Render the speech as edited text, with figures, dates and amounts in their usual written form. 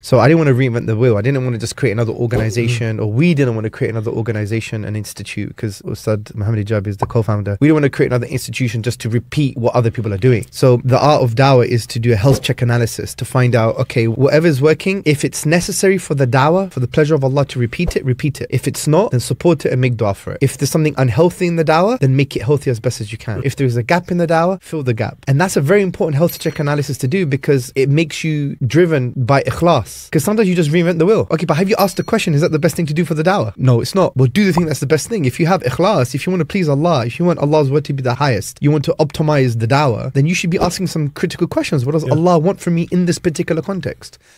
So I didn't want to reinvent the wheel. I didn't want to just create another organization, or we didn't want to create another organization and institute, because Ustad Muhammad Hijab is the co-founder. We don't want to create another institution just to repeat what other people are doing. So the art of Dawah is to do a health check analysis to find out, okay, whatever's working, if it's necessary for the Dawah, for the pleasure of Allah to repeat it, repeat it. If it's not, then support it and make Dua for it. If there's something unhealthy in the Dawah, then make it healthy as best as you can. If there's a gap in the Dawah, fill the gap. And that's a very important health check analysis to do, because it makes you driven by ikhlas. Because sometimes you just reinvent the wheel. Okay, but have you asked the question, is that the best thing to do for the Dawah? No, it's not. Well, do the thing that's the best thing. If you have ikhlas, if you want to please Allah, if you want Allah's word to be the highest, you want to optimize the Dawah, then you should be asking some critical questions. What does Allah want from me in this particular context?